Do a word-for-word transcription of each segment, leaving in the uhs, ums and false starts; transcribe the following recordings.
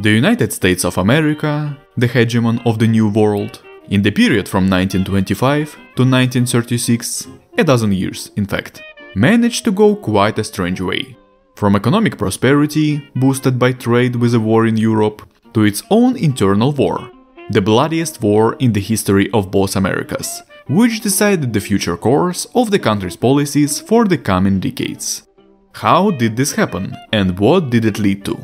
The United States of America, the hegemon of the New World, in the period from nineteen twenty-five to nineteen thirty-six, a dozen years in fact, managed to go quite a strange way. From economic prosperity, boosted by trade with a war in Europe, to its own internal war, the bloodiest war in the history of both Americas, which decided the future course of the country's policies for the coming decades. How did this happen, and what did it lead to?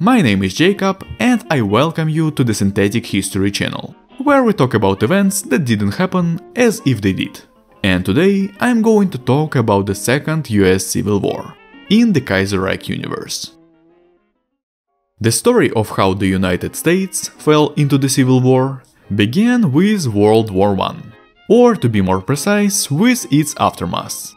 My name is Jacob, and I welcome you to the Synthetic History channel, where we talk about events that didn't happen as if they did. And today I'm going to talk about the Second U S Civil War in the Kaiserreich universe. The story of how the United States fell into the Civil War began with World War One, or to be more precise, with its aftermath.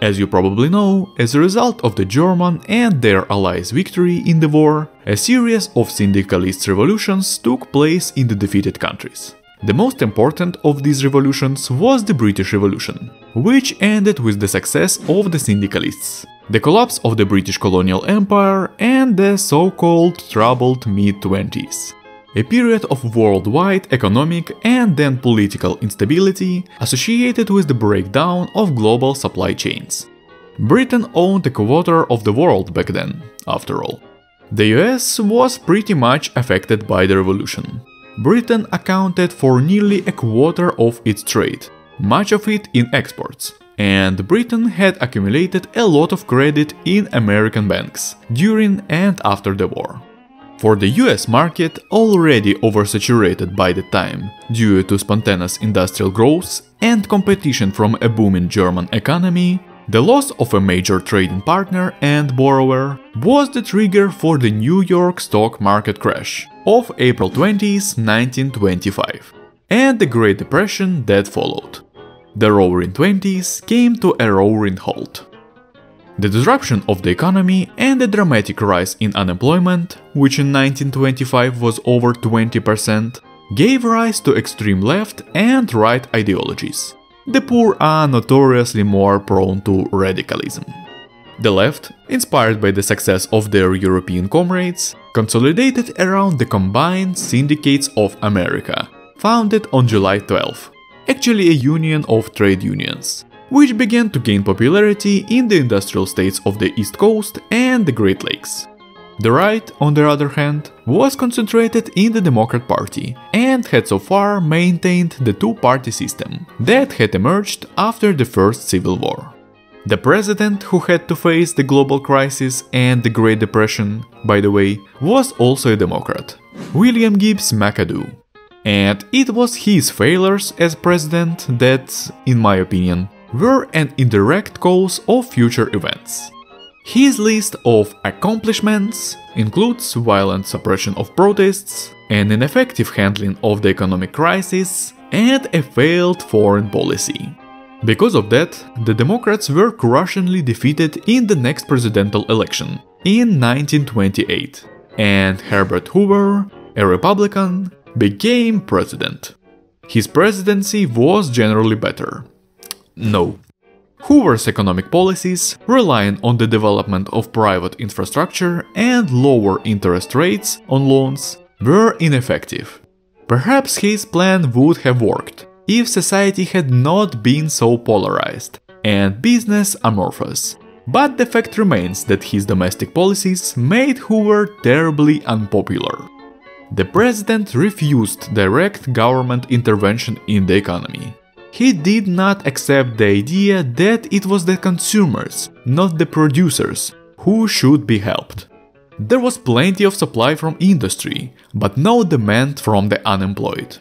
As you probably know, as a result of the German and their allies' victory in the war, a series of syndicalist revolutions took place in the defeated countries. The most important of these revolutions was the British Revolution, which ended with the success of the syndicalists, the collapse of the British colonial empire, and the so-called troubled mid-twenties. A period of worldwide economic and then political instability associated with the breakdown of global supply chains. Britain owned a quarter of the world back then, after all. The U S was pretty much affected by the revolution. Britain accounted for nearly a quarter of its trade, much of it in exports, and Britain had accumulated a lot of credit in American banks during and after the war. For the U S market, already oversaturated by the time due to spontaneous industrial growth and competition from a booming German economy, the loss of a major trading partner and borrower was the trigger for the New York stock market crash of April twentieth, nineteen twenty-five, and the Great Depression that followed. The Roaring Twenties came to a roaring halt. The disruption of the economy and the dramatic rise in unemployment, which in nineteen twenty-five was over twenty percent, gave rise to extreme left and right ideologies. The poor are notoriously more prone to radicalism. The left, inspired by the success of their European comrades, consolidated around the Combined Syndicates of America, founded on July twelfth, actually a union of trade unions, which began to gain popularity in the industrial states of the East Coast and the Great Lakes. The right, on the other hand, was concentrated in the Democrat Party and had so far maintained the two-party system that had emerged after the First Civil War. The president, who had to face the global crisis and the Great Depression, by the way, was also a Democrat, William Gibbs McAdoo. And it was his failures as president that, in my opinion, were an indirect cause of future events. His list of accomplishments includes violent suppression of protests, an ineffective handling of the economic crisis, and a failed foreign policy. Because of that, the Democrats were crushingly defeated in the next presidential election in nineteen twenty-eight, and Herbert Hoover, a Republican, became president. His presidency was generally better. No. Hoover's economic policies, relying on the development of private infrastructure and lower interest rates on loans, were ineffective. Perhaps his plan would have worked if society had not been so polarized and business amorphous, but the fact remains that his domestic policies made Hoover terribly unpopular. The president refused direct government intervention in the economy. He did not accept the idea that it was the consumers, not the producers, who should be helped. There was plenty of supply from industry, but no demand from the unemployed.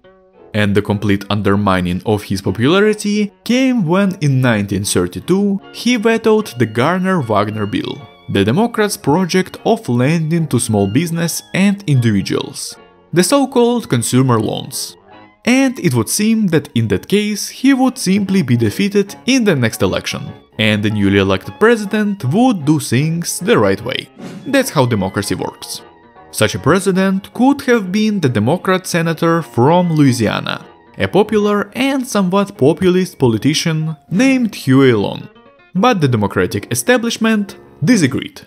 And the complete undermining of his popularity came when in nineteen thirty-two he vetoed the Garner-Wagner bill, the Democrats' project of lending to small business and individuals, the so-called consumer loans. And it would seem that in that case he would simply be defeated in the next election, and the newly elected president would do things the right way. That's how democracy works. Such a president could have been the Democrat senator from Louisiana, a popular and somewhat populist politician named Huey Long. But the Democratic establishment disagreed.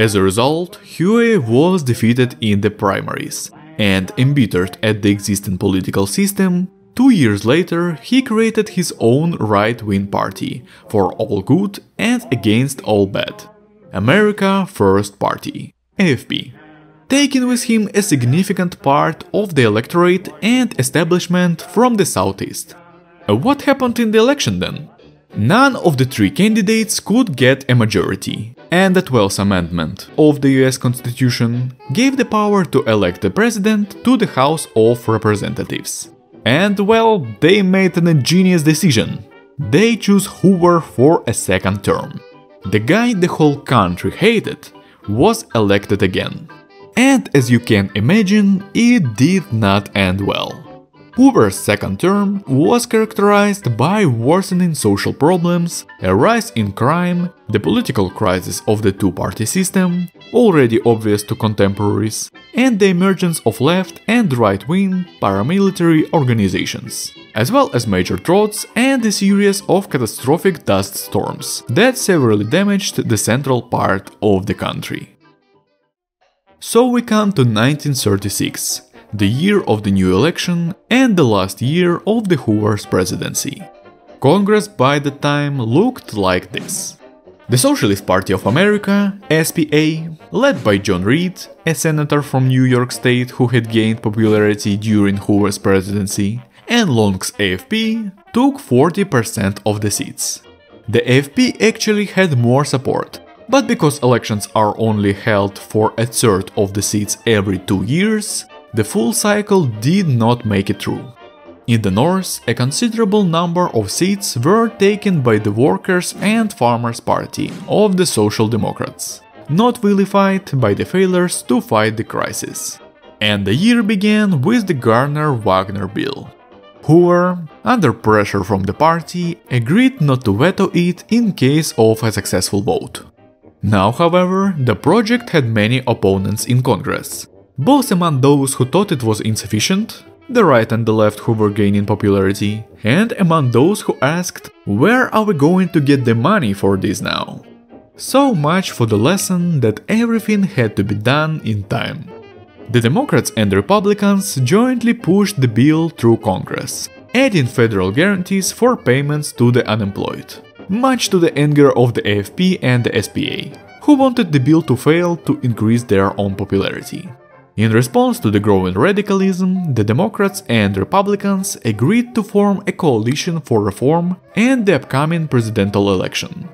As a result, Huey was defeated in the primaries, and embittered at the existing political system, two years later he created his own right-wing party, for all good and against all bad, America First Party, A F P, taking with him a significant part of the electorate and establishment from the Southeast. What happened in the election then? None of the three candidates could get a majority, and the twelfth Amendment of the U S Constitution gave the power to elect the president to the House of Representatives. And well, they made an ingenious decision. They chose Hoover for a second term. The guy the whole country hated was elected again. And as you can imagine, it did not end well. Hoover's second term was characterized by worsening social problems, a rise in crime, the political crisis of the two-party system, already obvious to contemporaries, and the emergence of left and right-wing paramilitary organizations, as well as major droughts and a series of catastrophic dust storms that severely damaged the central part of the country. So we come to nineteen thirty-six. The year of the new election and the last year of the Hoover's presidency. Congress by the time looked like this. The Socialist Party of America, S P A, led by John Reed, a senator from New York State who had gained popularity during Hoover's presidency, and Long's A F P, took forty percent of the seats. The A F P actually had more support, but because elections are only held for a third of the seats every two years, the full cycle did not make it through. In the North, a considerable number of seats were taken by the Workers' and Farmers' Party of the Social Democrats, not vilified by the failures to fight the crisis. And the year began with the Garner-Wagner bill. Hoover, under pressure from the party, agreed not to veto it in case of a successful vote. Now, however, the project had many opponents in Congress, both among those who thought it was insufficient, the right and the left who were gaining popularity, and among those who asked, where are we going to get the money for this now? So much for the lesson that everything had to be done in time. The Democrats and Republicans jointly pushed the bill through Congress, adding federal guarantees for payments to the unemployed, much to the anger of the A F P and the S P A, who wanted the bill to fail to increase their own popularity. In response to the growing radicalism, the Democrats and Republicans agreed to form a coalition for reform and the upcoming presidential election.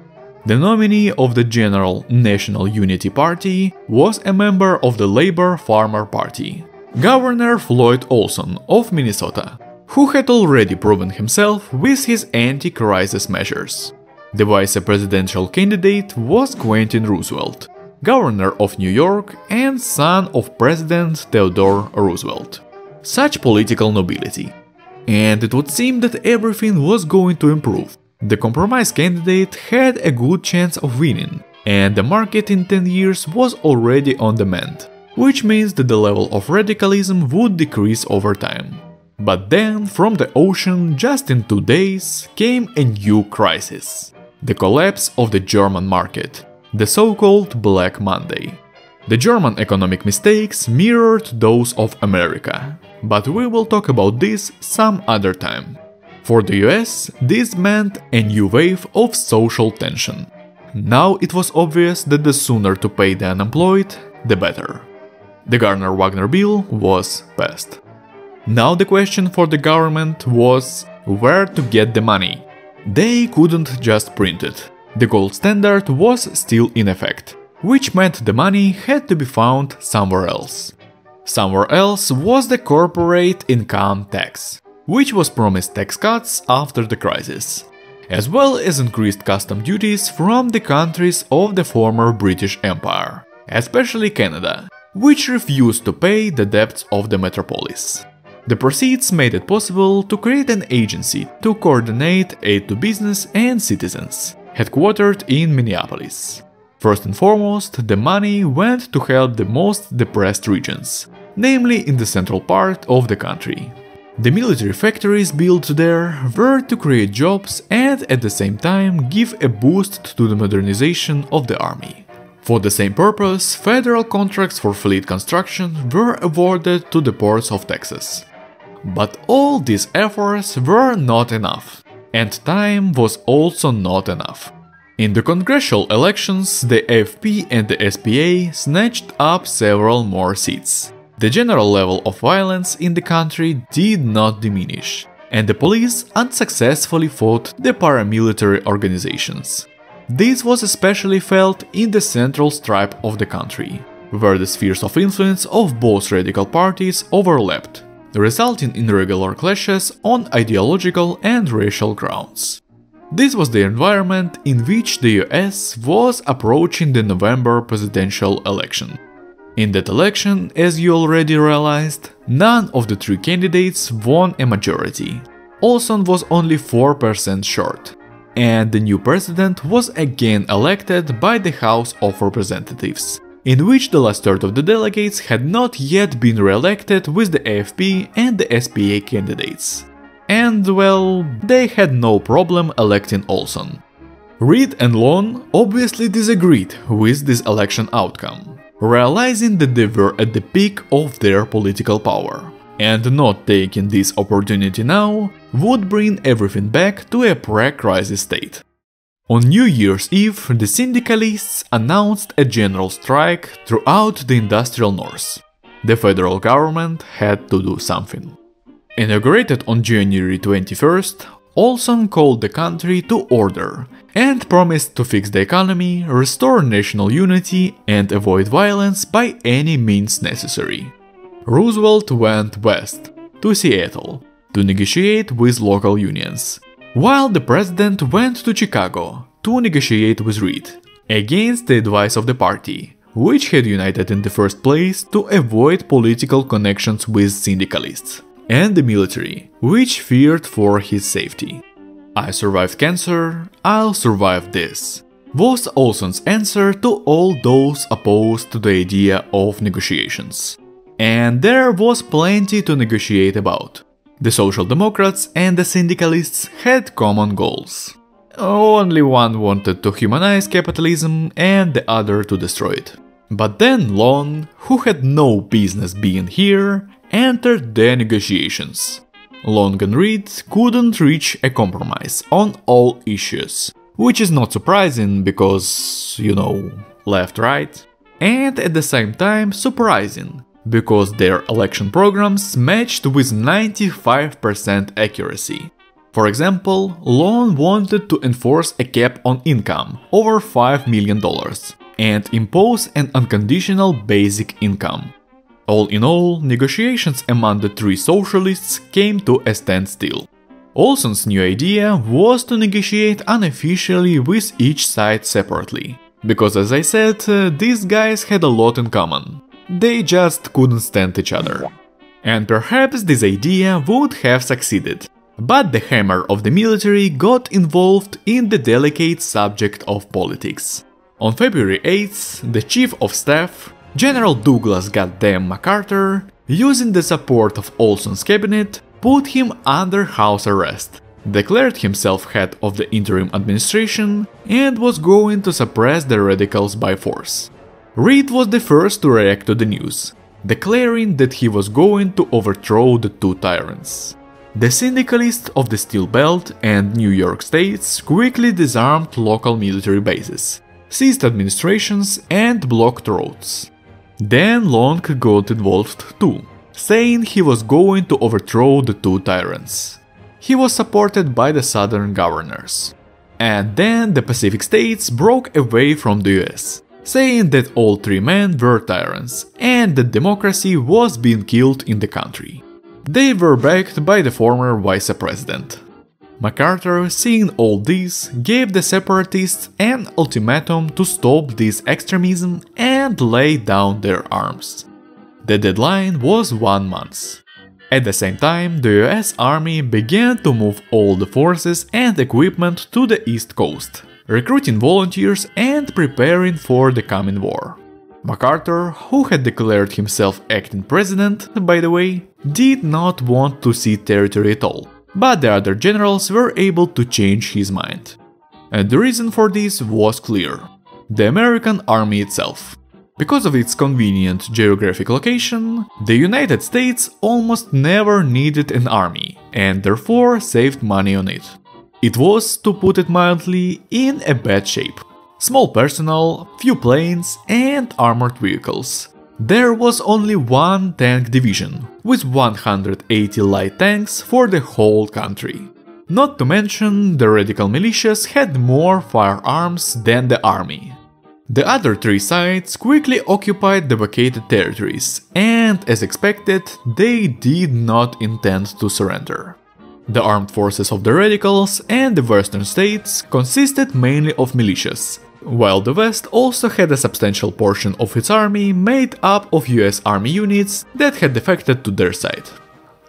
The nominee of the General National Unity Party was a member of the Labor Farmer Party, Governor Floyd Olson of Minnesota, who had already proven himself with his anti-crisis measures. The vice-presidential candidate was Quentin Roosevelt, Governor of New York and son of President Theodore Roosevelt. Such political nobility. And it would seem that everything was going to improve. The compromise candidate had a good chance of winning, and the market in ten years was already on the mend, which means that the level of radicalism would decrease over time. But then, from the ocean, just in two days, came a new crisis. The collapse of the German market. The so-called Black Monday. The German economic mistakes mirrored those of America, but we will talk about this some other time. For the U S, this meant a new wave of social tension. Now it was obvious that the sooner to pay the unemployed, the better. The Garner-Wagner bill was passed. Now the question for the government was where to get the money. They couldn't just print it. The gold standard was still in effect, which meant the money had to be found somewhere else. Somewhere else was the corporate income tax, which was promised tax cuts after the crisis, as well as increased custom duties from the countries of the former British Empire, especially Canada, which refused to pay the debts of the metropolis. The proceeds made it possible to create an agency to coordinate aid to business and citizens, headquartered in Minneapolis. First and foremost, the money went to help the most depressed regions, namely in the central part of the country. The military factories built there were to create jobs and at the same time give a boost to the modernization of the army, For the same purpose, federal contracts for fleet construction were awarded to the ports of Texas. But all these efforts were not enough, and time was also not enough. In the congressional elections, the A F P and the S P A snatched up several more seats. The general level of violence in the country did not diminish, and the police unsuccessfully fought the paramilitary organizations. This was especially felt in the central stripe of the country, where the spheres of influence of both radical parties overlapped, resulting in regular clashes on ideological and racial grounds. This was the environment in which the U S was approaching the November presidential election. In that election, as you already realized, none of the three candidates won a majority. Olson was only four percent short, and the new president was again elected by the House of Representatives, in which the last third of the delegates had not yet been re-elected with the A F P and the S P A candidates. And, well, they had no problem electing Olson. Reed and Lon obviously disagreed with this election outcome, realizing that they were at the peak of their political power, and not taking this opportunity now would bring everything back to a pre-crisis state. On New Year's Eve, the syndicalists announced a general strike throughout the industrial north. The federal government had to do something. Inaugurated on January twenty-first, Olson called the country to order and promised to fix the economy, restore national unity, and avoid violence by any means necessary. Roosevelt went west, to Seattle, to negotiate with local unions, while the president went to Chicago to negotiate with Reed, against the advice of the party, which had united in the first place to avoid political connections with syndicalists, and the military, which feared for his safety. "I survived cancer, I'll survive this," was Olson's answer to all those opposed to the idea of negotiations. And there was plenty to negotiate about. The Social Democrats and the syndicalists had common goals. Only one wanted to humanize capitalism and the other to destroy it. But then Lon, who had no business being here, entered the negotiations. Lon and Reed couldn't reach a compromise on all issues, which is not surprising because, you know, left-right, and at the same time surprising, because their election programs matched with ninety-five percent accuracy. For example, Lon wanted to enforce a cap on income over five million dollars and impose an unconditional basic income. All in all, negotiations among the three socialists came to a standstill. Olson's new idea was to negotiate unofficially with each side separately, because, as I said, uh, these guys had a lot in common. They just couldn't stand each other. And perhaps this idea would have succeeded, but the hammer of the military got involved in the delicate subject of politics. On February eighth, the Chief of Staff, General Douglas Goddamn MacArthur, using the support of Olson's cabinet, put him under house arrest, declared himself head of the interim administration, and was going to suppress the radicals by force. Reed was the first to react to the news, declaring that he was going to overthrow the two tyrants. The syndicalists of the Steel Belt and New York states quickly disarmed local military bases, seized administrations, and blocked roads. Then Long got involved too, saying he was going to overthrow the two tyrants. He was supported by the southern governors. And then the Pacific states broke away from the U S, saying that all three men were tyrants and that democracy was being killed in the country. They were backed by the former vice president. MacArthur, seeing all this, gave the separatists an ultimatum to stop this extremism and lay down their arms. The deadline was one month. At the same time, the U S Army began to move all the forces and equipment to the East Coast, recruiting volunteers and preparing for the coming war. MacArthur, who had declared himself acting president, by the way, did not want to cede territory at all, but the other generals were able to change his mind. And the reason for this was clear. the American army itself. Because of its convenient geographic location, the United States almost never needed an army, and therefore saved money on it. It was, to put it mildly, in a bad shape. Small personnel, few planes and armored vehicles. There was only one tank division, with one hundred eighty light tanks for the whole country. Not to mention, the radical militias had more firearms than the army. The other three sides quickly occupied the vacated territories, and, as expected, they did not intend to surrender. The armed forces of the radicals and the western states consisted mainly of militias, while the West also had a substantial portion of its army made up of U S Army units that had defected to their side.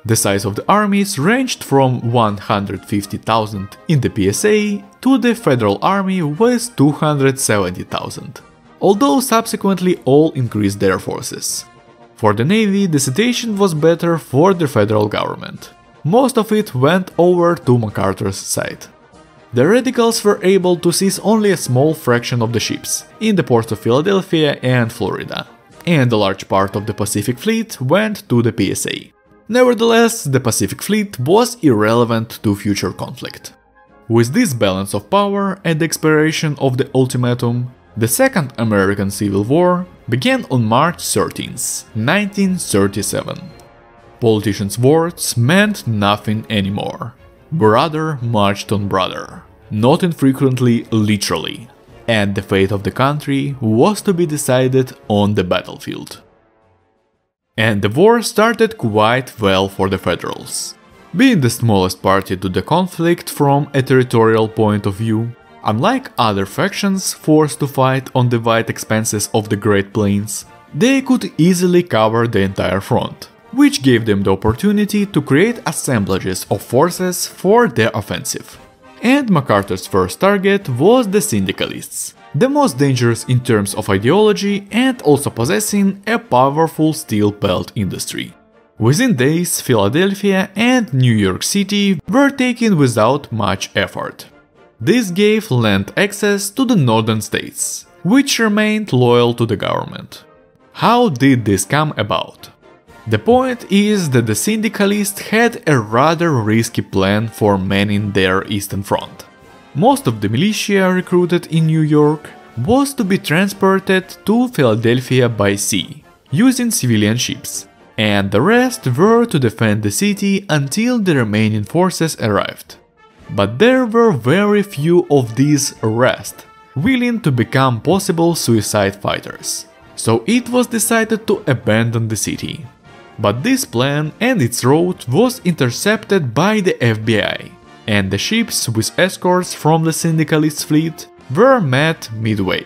The size of the armies ranged from one hundred fifty thousand in the P S A to the Federal Army with two hundred seventy thousand, although subsequently all increased their forces. For the Navy, the situation was better for the federal government. Most of it went over to MacArthur's side. The radicals were able to seize only a small fraction of the ships in the ports of Philadelphia and Florida, and a large part of the Pacific Fleet went to the P S A. Nevertheless, the Pacific Fleet was irrelevant to future conflict. With this balance of power at the expiration of the ultimatum, the Second American Civil War began on March thirteenth, nineteen thirty-seven. Politicians' words meant nothing anymore. Brother marched on brother, not infrequently literally, and the fate of the country was to be decided on the battlefield. And the war started quite well for the Federals. Being the smallest party to the conflict from a territorial point of view, unlike other factions forced to fight on the wide expanses of the Great Plains, they could easily cover the entire front, which gave them the opportunity to create assemblages of forces for their offensive. And MacArthur's first target was the syndicalists, the most dangerous in terms of ideology and also possessing a powerful steel pelt industry. Within days, Philadelphia and New York City were taken without much effort. This gave land access to the northern states, which remained loyal to the government. How did this come about? The point is that the syndicalists had a rather risky plan for manning their Eastern Front. Most of the militia recruited in New York was to be transported to Philadelphia by sea, using civilian ships, and the rest were to defend the city until the remaining forces arrived. But there were very few of these rest willing to become possible suicide fighters, so it was decided to abandon the city. But this plan and its route was intercepted by the F B I, and the ships with escorts from the syndicalist fleet were met midway.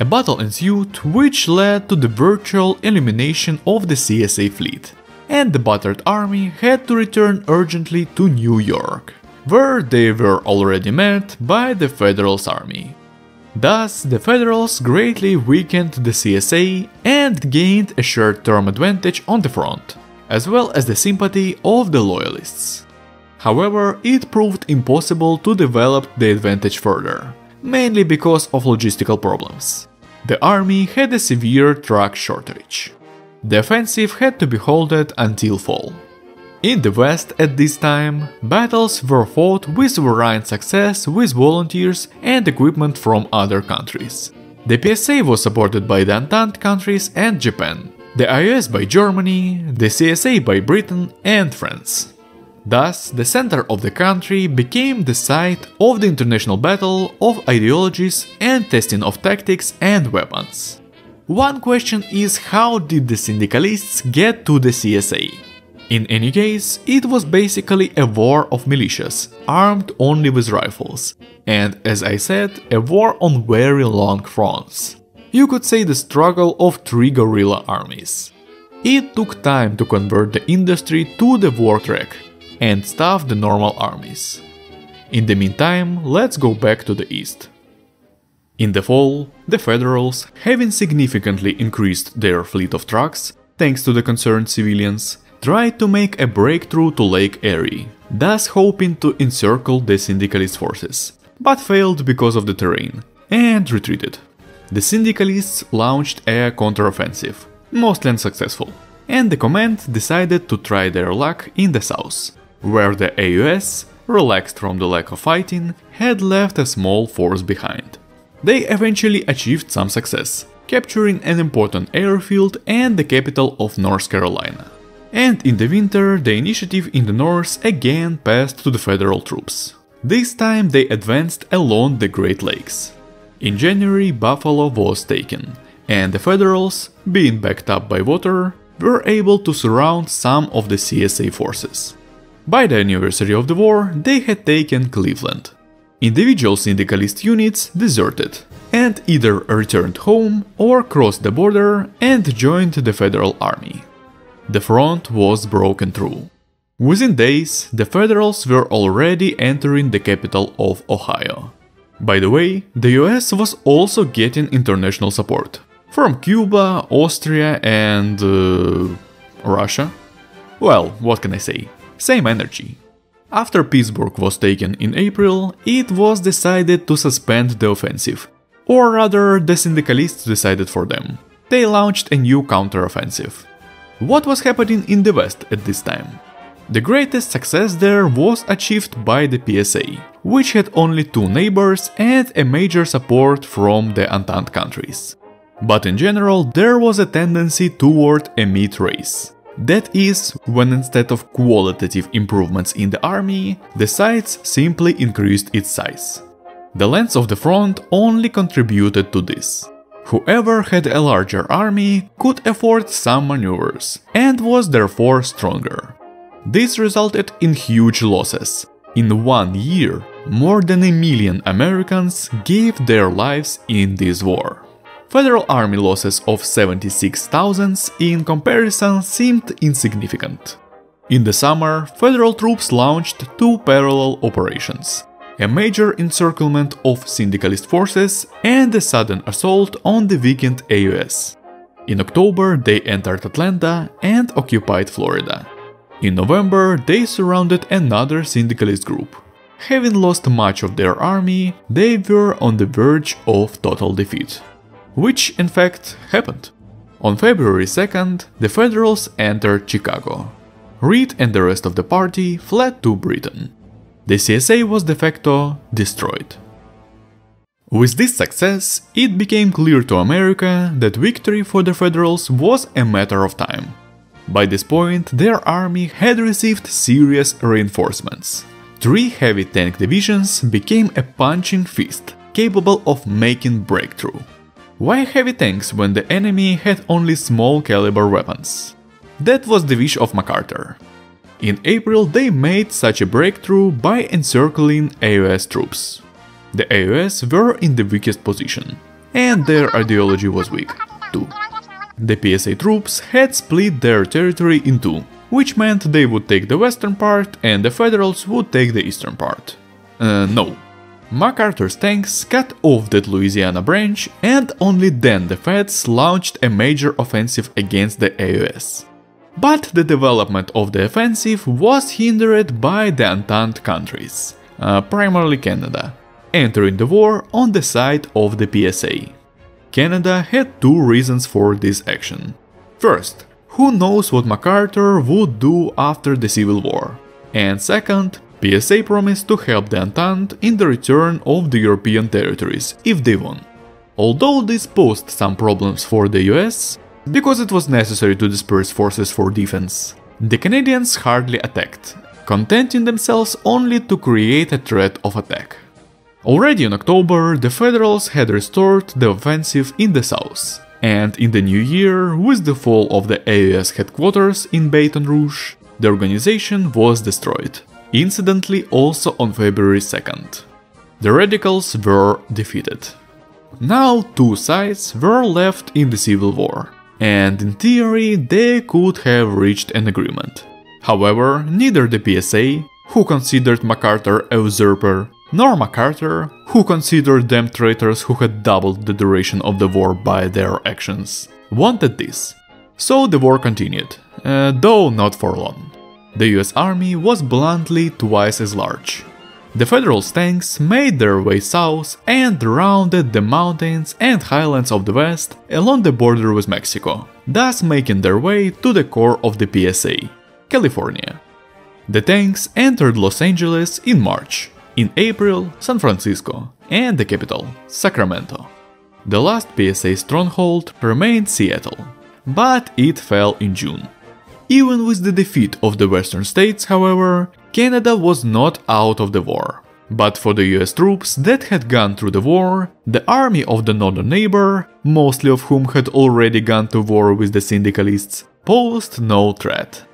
A battle ensued which led to the virtual elimination of the C S A fleet, and the battered army had to return urgently to New York, where they were already met by the Federal's army. Thus, the Federals greatly weakened the C S A and gained a short-term advantage on the front, as well as the sympathy of the Loyalists. However, it proved impossible to develop the advantage further, mainly because of logistical problems. The army had a severe truck shortage. The offensive had to be halted until fall. In the West at this time, battles were fought with varying success with volunteers and equipment from other countries. The P S A was supported by the Entente countries and Japan, the I O S by Germany, the C S A by Britain and France. Thus, the center of the country became the site of the international battle of ideologies and testing of tactics and weapons. One question is, how did the syndicalists get to the C S A? In any case, it was basically a war of militias, armed only with rifles, and, as I said, a war on very long fronts. You could say the struggle of three guerrilla armies. It took time to convert the industry to the war track and staff the normal armies. In the meantime, let's go back to the East. In the fall, the Federals, having significantly increased their fleet of trucks, thanks to the concerned civilians, tried to make a breakthrough to Lake Erie, thus hoping to encircle the syndicalist forces, but failed because of the terrain, and retreated. the syndicalists launched a counteroffensive, mostly unsuccessful, and the command decided to try their luck in the south, where the A U S, relaxed from the lack of fighting, had left a small force behind. They eventually achieved some success, capturing an important airfield and the capital of North Carolina. And in the winter, the initiative in the north again passed to the federal troops. This time they advanced along the Great Lakes. In January, Buffalo was taken, and the Federals, being backed up by water, were able to surround some of the C S A forces. By the anniversary of the war, they had taken Cleveland. Individual syndicalist units deserted and either returned home or crossed the border and joined the Federal Army. The front was broken through. Within days, the Federals were already entering the capital of Ohio. By the way, the U S was also getting international support from Cuba, Austria and uh, Russia. Well, what can I say? Same energy. After Pittsburgh was taken in April, it was decided to suspend the offensive, or rather the syndicalists decided for them. They launched a new counteroffensive. What was happening in the West at this time? The greatest success there was achieved by the P S A, which had only two neighbors and a major support from the Entente countries. But in general, there was a tendency toward a meat race. That is, when instead of qualitative improvements in the army, the sides simply increased its size. The length of the front only contributed to this. Whoever had a larger army could afford some maneuvers, and was therefore stronger. This resulted in huge losses. In one year, more than a million Americans gave their lives in this war. Federal army losses of seventy-six thousand in comparison seemed insignificant. In the summer, federal troops launched two parallel operations, a major encirclement of syndicalist forces and a sudden assault on the weakened A U S. In October, they entered Atlanta and occupied Florida. In November, they surrounded another syndicalist group. Having lost much of their army, they were on the verge of total defeat. Which, in fact, happened. On February second, the Federals entered Chicago. Reed and the rest of the party fled to Britain. The C S A was de facto destroyed. With this success, it became clear to America that victory for the Federals was a matter of time. By this point, their army had received serious reinforcements. Three heavy tank divisions became a punching fist, capable of making breakthrough. Why heavy tanks when the enemy had only small caliber weapons? That was the wish of MacArthur. In April they made such a breakthrough by encircling A U S troops. The A U S were in the weakest position, and their ideology was weak, too. The P S A troops had split their territory in two, which meant they would take the western part and the Federals would take the eastern part. Uh, no. MacArthur's tanks cut off that Louisiana branch, and only then the Feds launched a major offensive against the A U S. But the development of the offensive was hindered by the Entente countries, uh, primarily Canada, entering the war on the side of the P S A. Canada had two reasons for this action. First, who knows what MacArthur would do after the Civil War, and second, P S A promised to help the Entente in the return of the European territories, if they won. Although this posed some problems for the U S, because it was necessary to disperse forces for defense, the Canadians hardly attacked, contenting themselves only to create a threat of attack. Already in October, the Federals had restored the offensive in the south, and in the new year, with the fall of the A U S headquarters in Baton Rouge, the organization was destroyed. Incidentally, also on February second. The radicals were defeated. Now two sides were left in the Civil War, and in theory they could have reached an agreement. However, neither the P S A, who considered MacArthur a usurper, nor MacArthur, who considered them traitors who had doubled the duration of the war by their actions, wanted this. So the war continued, uh, though not for long. The U S Army was bluntly twice as large. The Federal tanks made their way south and rounded the mountains and highlands of the West along the border with Mexico, thus making their way to the core of the P S A, California. The tanks entered Los Angeles in March, in April San Francisco, and the capital, Sacramento. The last P S A stronghold remained Seattle, but it fell in June. Even with the defeat of the Western states, however, Canada was not out of the war. But for the U S troops that had gone through the war, the army of the northern neighbor, mostly of whom had already gone to war with the syndicalists, posed no threat.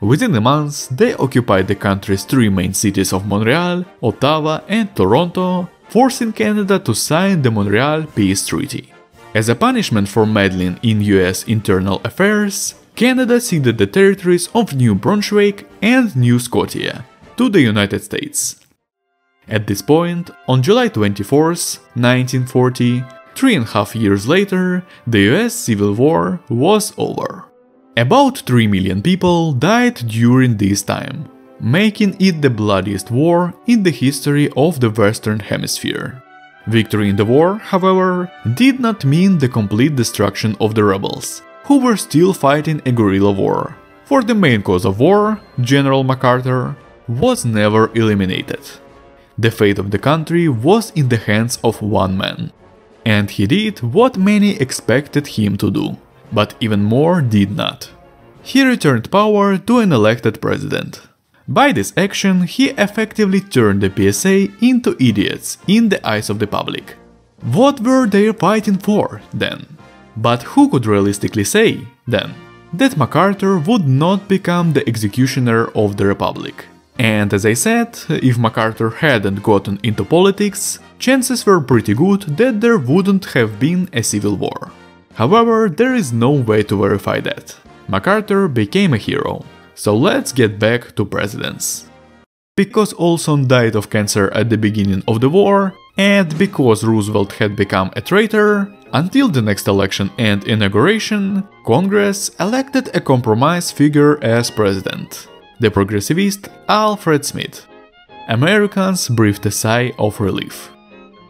Within a month, they occupied the country's three main cities of Montreal, Ottawa, and Toronto, forcing Canada to sign the Montreal Peace Treaty. As a punishment for meddling in U S internal affairs, Canada ceded the territories of New Brunswick and New Scotia to the United States. At this point, on July twenty-fourth, nineteen forty, three and a half years later, the U S Civil War was over. About three million people died during this time, making it the bloodiest war in the history of the Western Hemisphere. Victory in the war, however, did not mean the complete destruction of the rebels, who were still fighting a guerrilla war, for the main cause of war, General MacArthur, was never eliminated. The fate of the country was in the hands of one man, and he did what many expected him to do, but even more did not. He returned power to an elected president. By this action, he effectively turned the P S A into idiots in the eyes of the public. What were they fighting for, then? But who could realistically say, then, that MacArthur would not become the executioner of the Republic? And as I said, if MacArthur hadn't gotten into politics, chances were pretty good that there wouldn't have been a civil war. However, there is no way to verify that. MacArthur became a hero. So let's get back to presidents. Because Olson died of cancer at the beginning of the war, and because Roosevelt had become a traitor, until the next election and inauguration, Congress elected a compromise figure as president, the progressivist Alfred Smith. Americans breathed a sigh of relief.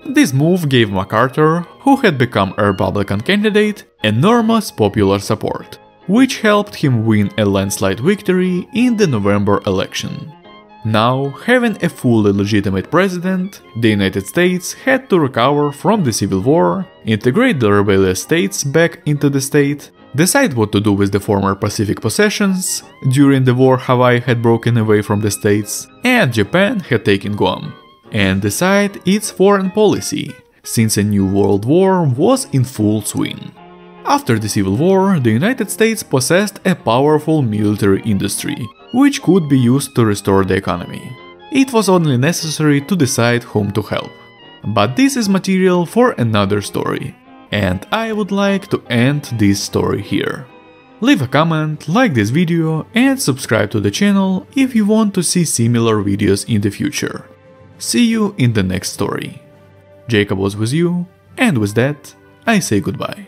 This move gave MacArthur, who had become a Republican candidate, enormous popular support, which helped him win a landslide victory in the November election. Now, having a fully legitimate president, the United States had to recover from the Civil War, integrate the rebellious states back into the state, decide what to do with the former Pacific possessions, during the war Hawaii had broken away from the states, and Japan had taken Guam, and decide its foreign policy, since a new world war was in full swing. After the Civil War, the United States possessed a powerful military industry, which could be used to restore the economy. It was only necessary to decide whom to help. But this is material for another story, and I would like to end this story here. Leave a comment, like this video, and subscribe to the channel if you want to see similar videos in the future. See you in the next story. Jacob was with you, and with that, I say goodbye.